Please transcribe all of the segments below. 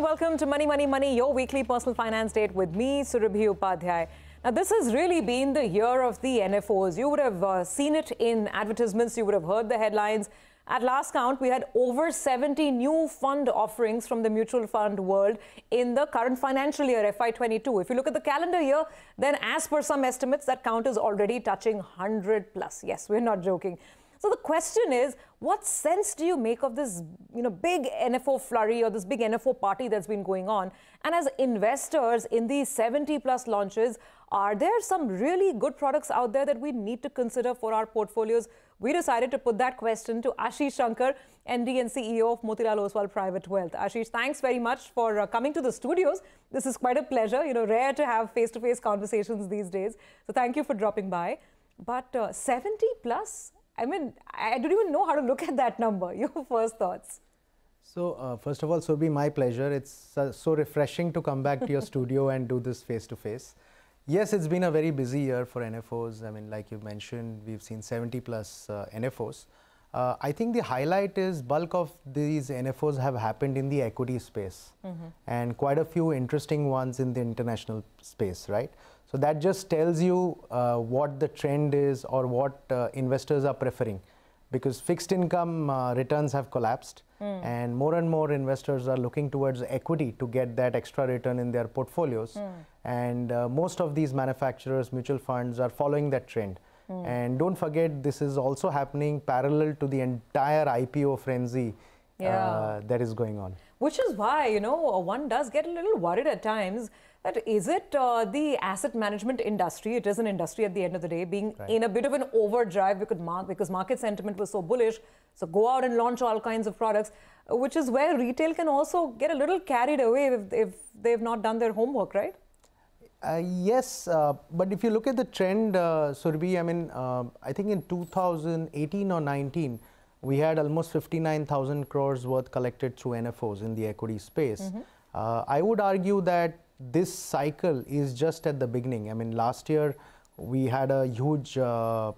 and welcome to Money, Money, Money, your weekly personal finance date with me, Surabhi Upadhyay. Now, this has really been the year of the NFOs. You would have seen it in advertisements. You would have heard the headlines. At last count, we had over 70 new fund offerings from the mutual fund world in the current financial year, FY22. If you look at the calendar year, then as per some estimates, that count is already touching 100 plus. Yes, we're not joking. So the question is, what sense do you make of this, big NFO flurry or this big NFO party that's been going on? And as investors in these 70 plus launches, are there some really good products out there that we need to consider for our portfolios? We decided to put that question to Ashish Shanker, MD and CEO of Motilal Oswal Private Wealth. Ashish, thanks very much for coming to the studios. This is quite a pleasure, rare to have face-to-face conversations these days. So thank you for dropping by. But 70 plus? I mean, I don't even know how to look at that number. Your first thoughts? So, first of all, Surabhi, my pleasure. It's so refreshing to come back to your studio and do this face-to-face. Yes, it's been a very busy year for NFOs. I mean, like you mentioned, we've seen 70 plus NFOs. I think the highlight is bulk of these NFOs have happened in the equity space, and quite a few interesting ones in the international space, right? So that just tells you what the trend is or what investors are preferring, because fixed income returns have collapsed, and more investors are looking towards equity to get that extra return in their portfolios. And most of these manufacturers, mutual funds are following that trend. And don't forget, this is also happening parallel to the entire IPO frenzy that is going on. Which is why, one does get a little worried at times that is it the asset management industry, it is an industry at the end of the day, being in a bit of an overdrive because market sentiment was so bullish. So go out and launch all kinds of products, which is where retail can also get a little carried away if they've not done their homework, right? Yes, but if you look at the trend, Surabhi, I mean, I think in 2018 or 19, we had almost 59,000 crores worth collected through NFOs in the equity space. I would argue that this cycle is just at the beginning. I mean, last year, we had a huge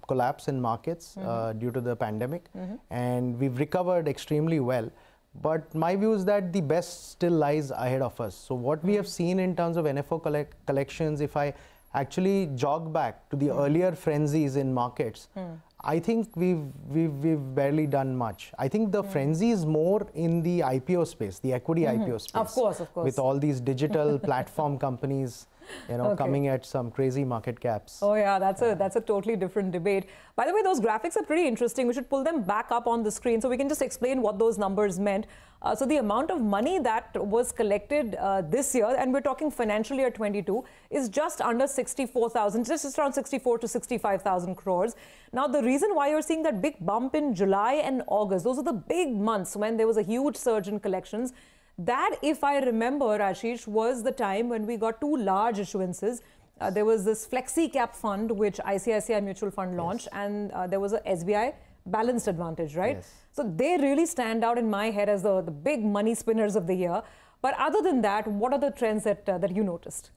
collapse in markets due to the pandemic, and we've recovered extremely well. But my view is that the best still lies ahead of us. So what we have seen in terms of NFO collections, if I actually jog back to the earlier frenzies in markets, I think we've barely done much. I think the frenzy is more in the IPO space, the equity IPO space. Of course. With all these digital platform companies, coming at some crazy market caps. Oh yeah, that's a totally different debate. By the way, those graphics are pretty interesting. We should pull them back up on the screen so we can just explain what those numbers meant. So the amount of money that was collected this year, and we're talking financial year 22, is just under 64,000, just around 64 to 65,000 crores. Now the reason why you're seeing that big bump in July and August, those are the big months when there was a huge surge in collections. That, if I remember, Ashish, was the time when we got two large issuances. There was this FlexiCap fund, which ICICI Mutual Fund launched, and there was a SBI balanced advantage, right? So they really stand out in my head as the big money spinners of the year. But other than that, what are the trends that you noticed?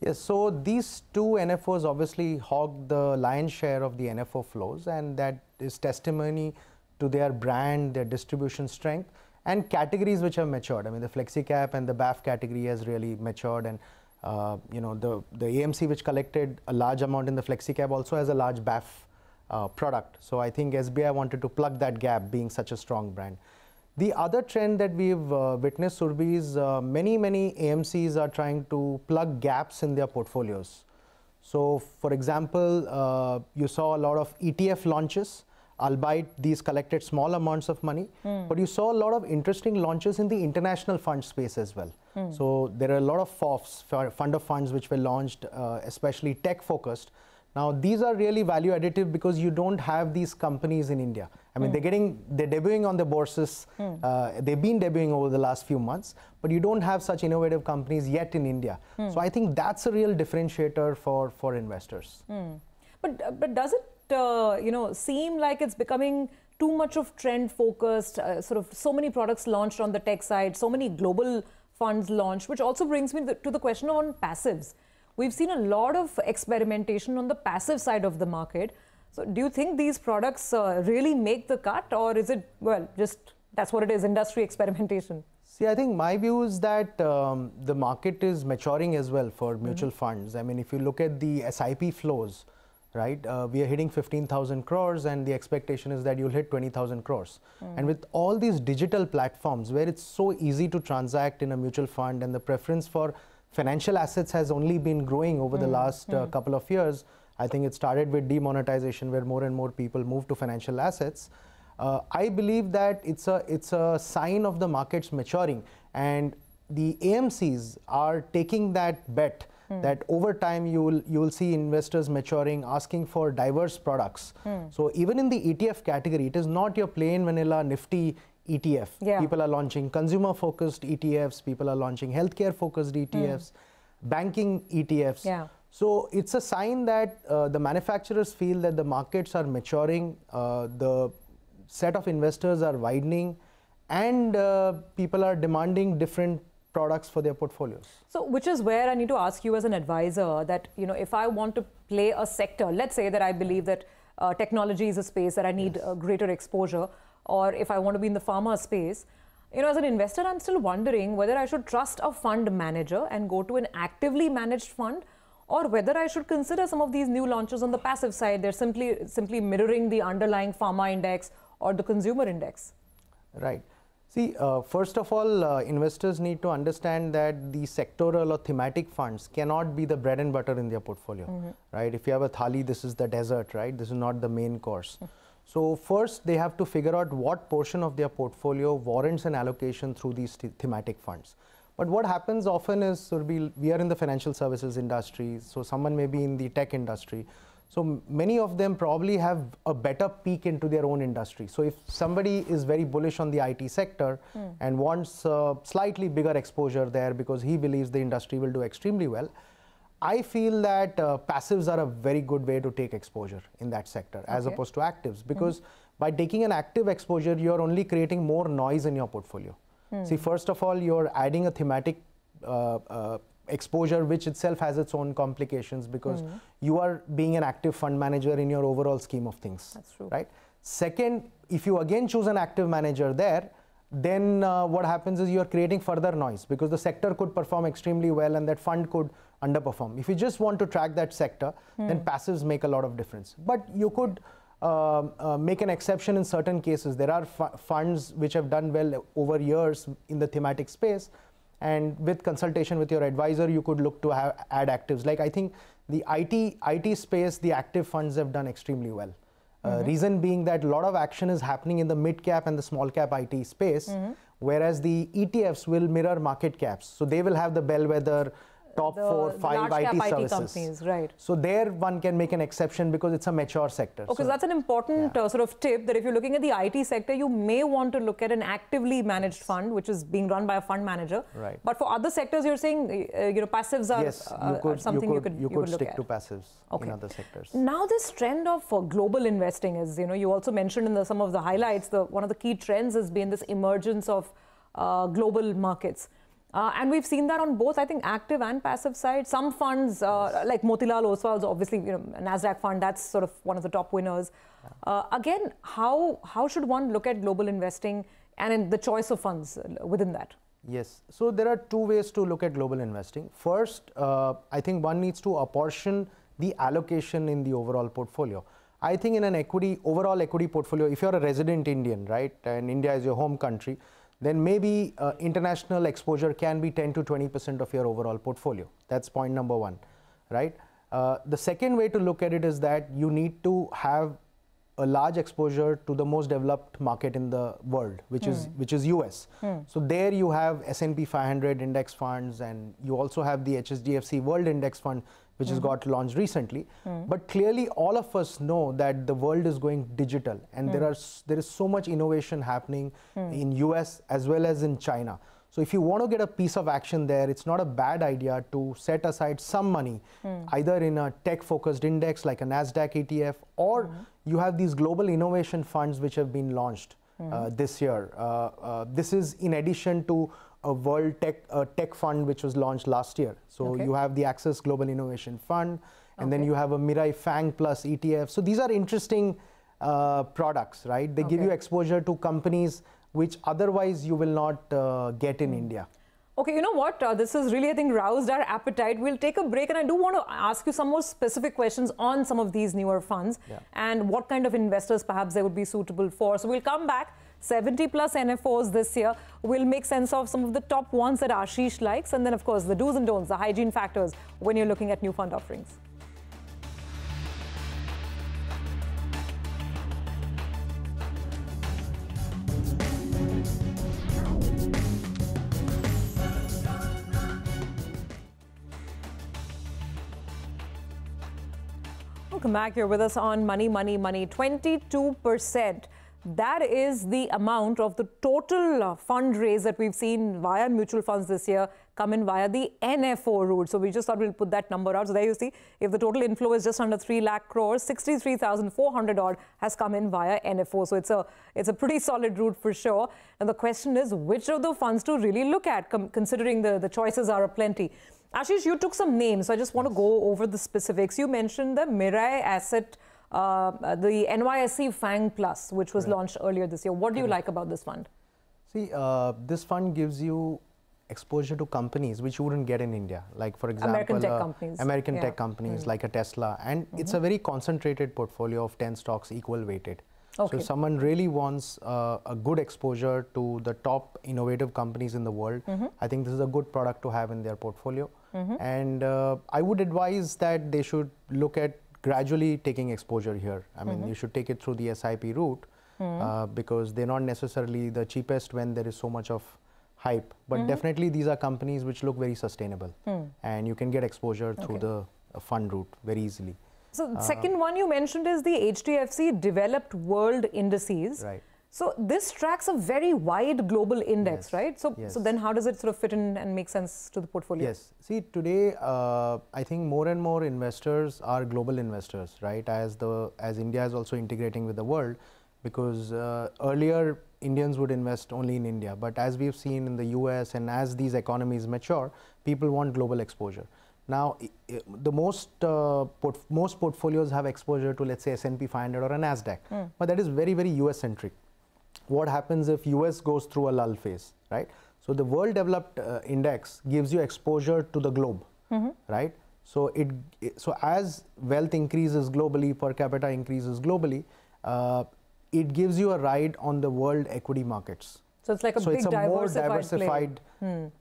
Yes, so these two NFOs obviously hogged the lion's share of the NFO flows, and that is testimony to their brand, their distribution strength, and categories which have matured. I mean, the FlexiCap and the BAF category has really matured, and the AMC which collected a large amount in the FlexiCap also has a large BAF product. So I think SBI wanted to plug that gap, being such a strong brand. The other trend that we've witnessed, Surabhi, is many AMCs are trying to plug gaps in their portfolios. So for example, you saw a lot of ETF launches, albeit these collected small amounts of money, but you saw a lot of interesting launches in the international fund space as well. So there are a lot of FOFs, fund of funds, which were launched, especially tech-focused. Now, these are really value additive because you don't have these companies in India. I mean, they're debuting on the bourses. They've been debuting over the last few months, but you don't have such innovative companies yet in India. So I think that's a real differentiator for investors. But does it seem like it's becoming too much of trend focused, so many products launched on the tech side, so many global funds launched, which also brings me to the question on passives. We've seen a lot of experimentation on the passive side of the market. So do you think these products really make the cut, or is it, well, just that's what it is, industry experimentation? See, I think my view is that the market is maturing as well for mutual funds. I mean, if you look at the SIP flows, right, we are hitting 15,000 crores and the expectation is that you'll hit 20,000 crores. And with all these digital platforms where it's so easy to transact in a mutual fund and the preference for financial assets has only been growing over the last couple of years. I think it started with demonetization where more and more people moved to financial assets. I believe that it's a sign of the markets maturing, and the AMCs are taking that bet that over time you will see investors maturing, asking for diverse products. So even in the ETF category, it is not your plain vanilla Nifty ETF. Yeah. People are launching consumer focused ETFs, people are launching healthcare focused ETFs, banking ETFs. Yeah. So it's a sign that the manufacturers feel that the markets are maturing, the set of investors are widening, and people are demanding different products for their portfolios. So which is where I need to ask you as an advisor that, you know, if I want to play a sector, let's say that I believe that technology is a space that I need greater exposure, or if I want to be in the pharma space, you know, as an investor, I'm still wondering whether I should trust a fund manager and go to an actively managed fund, or whether I should consider some of these new launches on the passive side. They're simply mirroring the underlying pharma index or the consumer index. Right. See, first of all, investors need to understand that the sectoral or thematic funds cannot be the bread and butter in their portfolio, right? If you have a thali, this is the dessert, right? This is not the main course. So first, they have to figure out what portion of their portfolio warrants an allocation through these thematic funds. But what happens often is, Surabhi, we are in the financial services industry, so someone may be in the tech industry. So many of them probably have a better peek into their own industry. So if somebody is very bullish on the IT sector and wants slightly bigger exposure there because he believes the industry will do extremely well, I feel that passives are a very good way to take exposure in that sector as opposed to actives, because by taking an active exposure, you're only creating more noise in your portfolio. See, first of all, you're adding a thematic exposure, which itself has its own complications because you are being an active fund manager in your overall scheme of things. That's true. Right? Second, if you again choose an active manager there, then what happens is you're creating further noise because the sector could perform extremely well and that fund could underperform. If you just want to track that sector, then passives make a lot of difference. But you could make an exception in certain cases. There are funds which have done well over years in the thematic space, and with consultation with your advisor, you could look to add actives. Like I think the IT space, the active funds have done extremely well. Reason being that a lot of action is happening in the mid-cap and the small-cap IT space, whereas the ETFs will mirror market caps. So they will have the bellwether top four, five IT services. Companies, right. So there one can make an exception because it's a mature sector. Okay, so that's an important sort of tip, that if you're looking at the IT sector, you may want to look at an actively managed fund, which is being run by a fund manager. Right. But for other sectors, you're saying, you know, passives are, something you could look at. You could stick to passives in other sectors. Now this trend of global investing is, you know, you also mentioned in some of the highlights, one of the key trends has been this emergence of global markets. And we've seen that on both, I think, active and passive side. Some funds, like Motilal Oswal's, obviously, you know, Nasdaq fund, that's sort of one of the top winners. Again, how should one look at global investing and in the choice of funds within that? Yes. So there are two ways to look at global investing. First, I think one needs to apportion the allocation in the overall portfolio. I think in an overall equity portfolio, if you're a resident Indian, right, and India is your home country, then maybe international exposure can be 10 to 20% of your overall portfolio. That's point number one, right? The second way to look at it is that you need to have a large exposure to the most developed market in the world, which is US. So there you have S&P 500 index funds, and you also have the HSDFC World Index Fund, which has got launched recently. But clearly all of us know that the world is going digital, and there is so much innovation happening in US as well as in China. So if you want to get a piece of action there, it's not a bad idea to set aside some money, either in a tech-focused index like a Nasdaq ETF, or you have these global innovation funds which have been launched this year. This is in addition to a world tech fund which was launched last year. So you have the Axis Global Innovation Fund, and then you have a Mirae Fang Plus ETF. So these are interesting products, right? They give you exposure to companies which otherwise you will not get in India. Okay, you know what? This has really, I think, roused our appetite. We'll take a break, and I do want to ask you some more specific questions on some of these newer funds and what kind of investors perhaps they would be suitable for. So we'll come back. 70+ NFOs this year. We'll make sense of some of the top ones that Ashish likes, and then, of course, the do's and don'ts, the hygiene factors when you're looking at new fund offerings. Welcome back. You're with us on Money, Money, Money. 22%. That is the amount of the total fundraise that we've seen via mutual funds this year come in via the NFO route. So we just thought we'll put that number out. So there you see, if the total inflow is just under 3 lakh crores, 63,400 odd has come in via NFO. So it's a pretty solid route for sure. And the question is, which of the funds to really look at, considering the choices are aplenty. Ashish, you took some names, so I just want to go over the specifics. You mentioned the Mirae Asset, the NYSE Fang Plus, which was launched earlier this year. What do you like about this fund? See, this fund gives you exposure to companies which you wouldn't get in India. Like, for example, American tech companies. American tech companies like a Tesla. And it's a very concentrated portfolio of 10 stocks equal weighted. Okay. So if someone really wants a good exposure to the top innovative companies in the world, I think this is a good product to have in their portfolio. And I would advise that they should look at gradually taking exposure here. I mean, you should take it through the SIP route because they're not necessarily the cheapest when there is so much of hype. But definitely these are companies which look very sustainable and you can get exposure through the fund route very easily. So the second one you mentioned is the HDFC Developed World Indices. Right. So this tracks a very wide global index, right? So, so then how does it sort of fit in and make sense to the portfolio? Yes. See, today, I think more and more investors are global investors, right? As India is also integrating with the world, because earlier Indians would invest only in India. But as we've seen in the US and as these economies mature, people want global exposure. Now, the most portfolios have exposure to, let's say, S&P 500 or a Nasdaq. But that is very, very US-centric. What happens if US goes through a lull phase, right? So the World Developed Index gives you exposure to the globe, right? So so as wealth increases globally, per capita increases globally, it gives you a ride on the world equity markets. So it's like a more diversified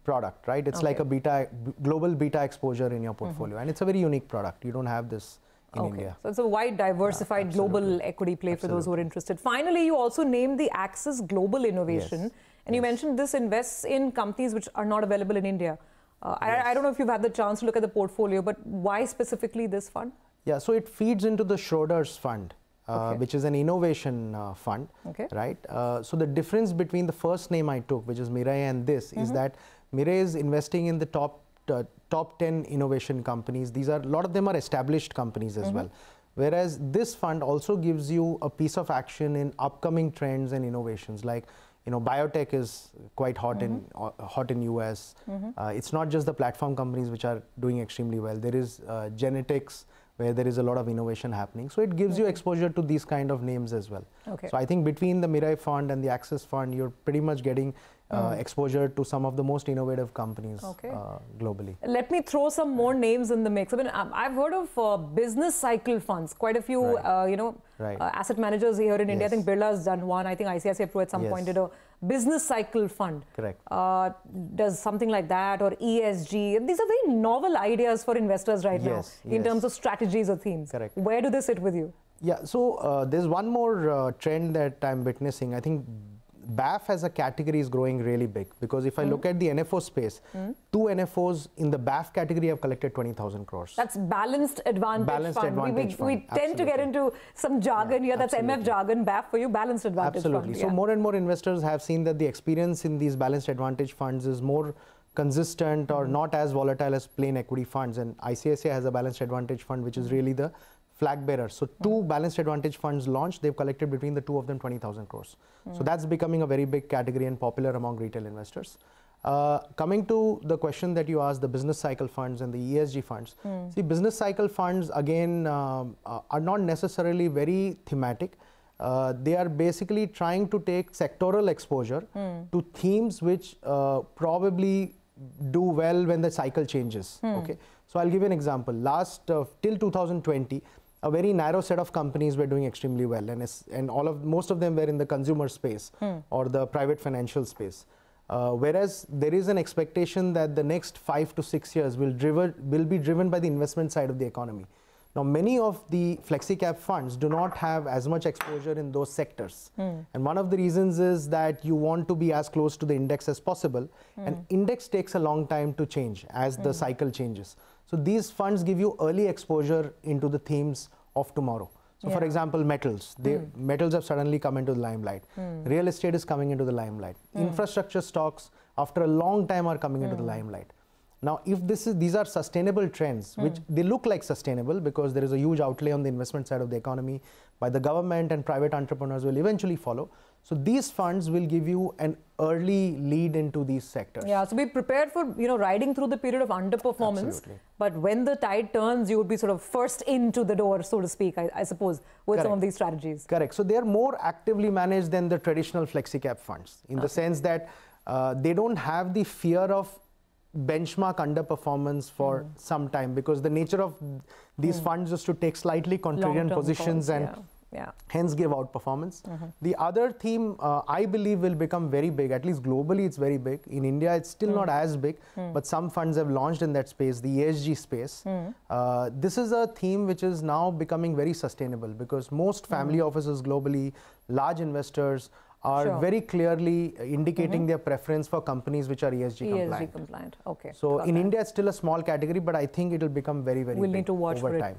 product, right? It's like a global beta exposure in your portfolio, and it's a very unique product. You don't have this. India. So it's a wide, diversified global equity play for those who are interested. Finally, you also named the Axis Global Innovation. And you mentioned this invests in companies which are not available in India. I don't know if you've had the chance to look at the portfolio, but why specifically this fund? Yeah, so it feeds into the Schroders fund, which is an innovation fund, right? So the difference between the first name I took, which is Mirae, and this is that Mirae is investing in the top 10 innovation companies. These are, a lot of them are established companies as well. Whereas this fund also gives you a piece of action in upcoming trends and innovations. Like, you know, biotech is quite hot in US. It's not just the platform companies which are doing extremely well. There is genetics, where there is a lot of innovation happening. So it gives you exposure to these kind of names as well. So I think between the Mirae Fund and the Axis Fund, you're pretty much getting exposure to some of the most innovative companies globally. Let me throw some more names in the mix. I mean, I've heard of business cycle funds. Quite a few, you know, asset managers here in India. I think Birla has done one. I think ICICI Pro at some point did a business cycle fund. Correct. Does something like that, or ESG. These are very novel ideas for investors right now in terms of strategies or themes. Correct. Where do they sit with you? Yeah. So there's one more trend that I'm witnessing. I think BAF as a category is growing really big, because if I look at the NFO space, two NFOs in the BAF category have collected 20,000 crores. That's Balanced Advantage Fund. We tend to get into some jargon here. That's MF jargon, BAF for you, Balanced Advantage Fund. So more and more investors have seen that the experience in these Balanced Advantage Funds is more consistent or not as volatile as plain equity funds. And ICICI has a Balanced Advantage Fund, which is really the flag bearer. So two Balanced Advantage funds launched, they've collected between the two of them 20,000 crores. So that's becoming a very big category and popular among retail investors. Coming to the question that you asked, the business cycle funds and the ESG funds. See, business cycle funds, again, are not necessarily very thematic. They are basically trying to take sectoral exposure to themes which probably do well when the cycle changes. Okay, so I'll give you an example. Last till 2020, a very narrow set of companies were doing extremely well, and most of them were in the consumer space or the private financial space. Whereas there is an expectation that the next 5 to 6 years will be driven by the investment side of the economy. Now, many of the FlexiCap funds do not have as much exposure in those sectors. And one of the reasons is that you want to be as close to the index as possible. And index takes a long time to change as the cycle changes. So these funds give you early exposure into the themes of tomorrow. So for example, metals. Metals have suddenly come into the limelight. Real estate is coming into the limelight. Infrastructure stocks after a long time are coming into the limelight. Now, if these are sustainable trends, which they look like sustainable because there is a huge outlay on the investment side of the economy by the government, and private entrepreneurs will eventually follow. So these funds will give you an early lead into these sectors. Yeah, so be prepared for, you know, riding through the period of underperformance. Absolutely. But when the tide turns, you would be sort of first into the door, so to speak, I suppose, with some of these strategies. Correct. So they are more actively managed than the traditional FlexiCap funds in the sense that they don't have the fear of benchmark underperformance for some time, because the nature of these funds is to take slightly contrarian positions and hence give outperformance. The other theme I believe will become very big, at least globally it's very big. In India it's still not as big, but some funds have launched in that space, the ESG space. This is a theme which is now becoming very sustainable because most family offices globally, large investors, are very clearly indicating their preference for companies which are ESG compliant. Okay. So in India, it's still a small category, but I think it will become very, very big. We'll need to watch for it.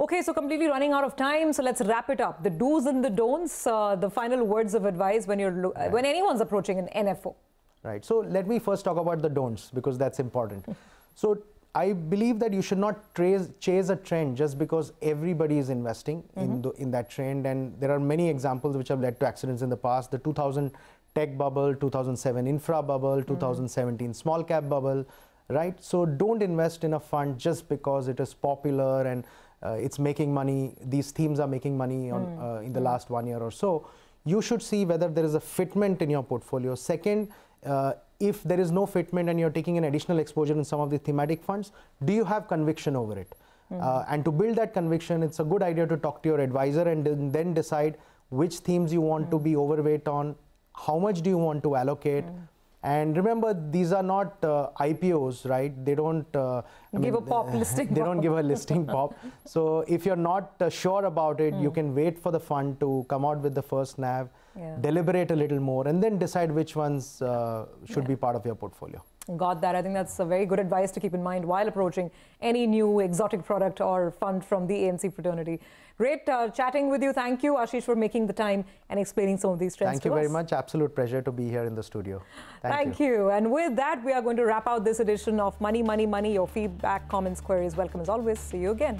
Okay, so completely running out of time, so let's wrap it up. The do's and the don'ts, the final words of advice when you're when anyone's approaching an NFO. Right. So let me first talk about the don'ts because that's important. So I believe that you should not chase a trend just because everybody is investing in that trend, and there are many examples which have led to accidents in the past. The 2000 tech bubble, 2007 infra bubble, 2017 small cap bubble, right? So don't invest in a fund just because it is popular and it's making money. These themes are making money on, in the last 1 year or so. You should see whether there is a fitment in your portfolio. Second, if there is no fitment and you're taking an additional exposure in some of the thematic funds, do you have conviction over it? And to build that conviction, it's a good idea to talk to your advisor and then decide which themes you want to be overweight on, how much do you want to allocate. And remember, these are not IPOs, right? They don't give a listing pop. So if you're not sure about it, you can wait for the fund to come out with the first NAV, deliberate a little more, and then decide which ones should be part of your portfolio. Got that. I think that's a very good advice to keep in mind while approaching any new exotic product or fund from the ANC fraternity. Great chatting with you. Thank you, Ashish, for making the time and explaining some of these trends. Thank you very much. Absolute pleasure to be here in the studio. Thank you. And with that, we are going to wrap out this edition of Money, Money, Money. Your feedback, comments, queries, welcome as always. See you again.